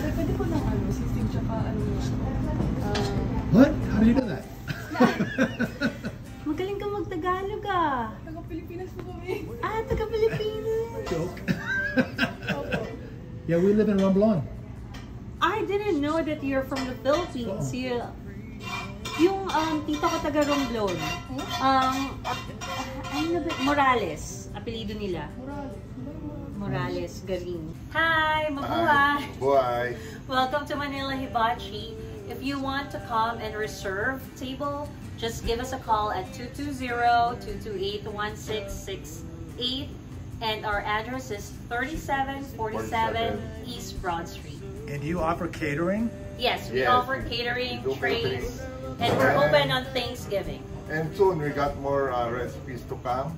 Father, pwede po nang ano, sisig tsaka ano. What? How do you do that? Magaling ka mag-Tagalog ah. Taga-Pilipinas po kami. Ah, taga-Pilipinas. Joke. Yeah, we live in Romblon. I didn't know that you're from the Philippines. Oh. Yeah. Yung tita ko taga Romblon. Ano ba? Morales. Apelido nila. Morales. Morales Garing. Hi, mabuhay. Buhay. Welcome to Manila Hibachi. If you want to come and reserve table, just give us a call at 220-228-1668 and our address is 3747 East Broad Street. And do you offer catering? Yes, we offer catering, trays, and we're open on Thanksgiving. And soon we got more recipes to come.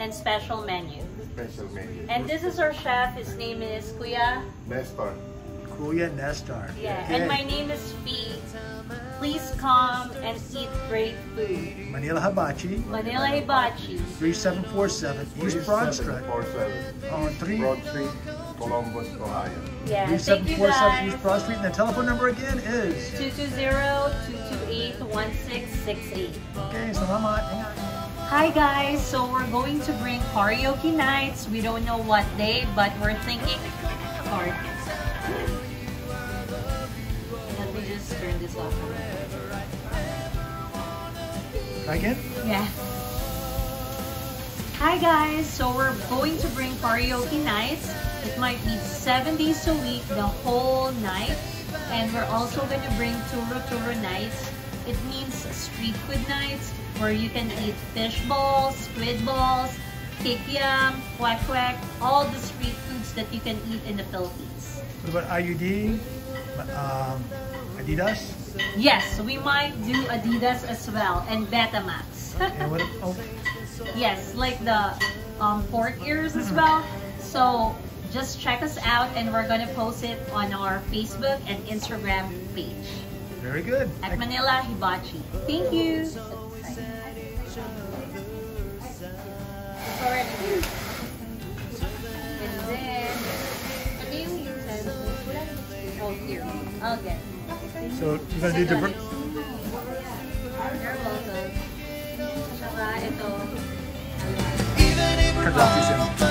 And special menu. Special menu. And this is our chef. His name is Kuya Nestor. Kuya Nestor. Yeah, okay. And my name is Fee. Please come and eat great food. Manila Hibachi. Manila Hibachi. 3747 East Broad Street. 3747 on 3 Broad Street, Columbus, Ohio. Yeah, 3747 East Broad Street. And the telephone number again is 220-228-1668. Okay, salamat. Hi guys, so we're going to bring karaoke nights. We don't know what day, but we're thinking karaoke. Let me just turn this off. Like it? Yeah. Hi guys, so we're going to bring karaoke nights. It might be 7 days a week, the whole night. And we're also going to bring turo-turo nights. It means street food nights where you can eat fish balls, squid balls, kikiam, kwek-kwek, all the street foods that you can eat in the Philippines. What about IUD? Adidas? Yes, we might do Adidas as well and Betamax. And what, oh. Yes, like the pork ears as well. So just check us out and we're going to post it on our Facebook and Instagram page. Very good. At Manila Hibachi. Thank you. And then, ano yung oh, here. Okay. So, you're going to do different? You're welcome. Saka, ito.